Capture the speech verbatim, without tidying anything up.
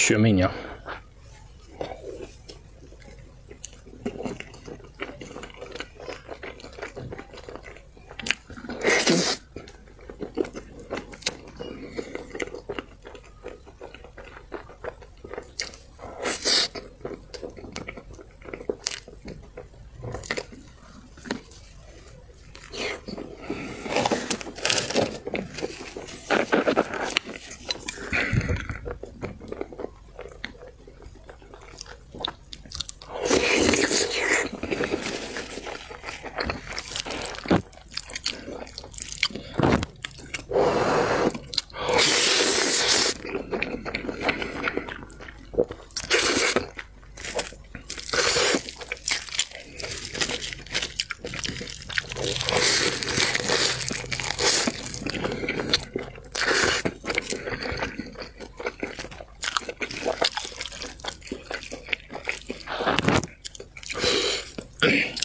Xuminya. Okay.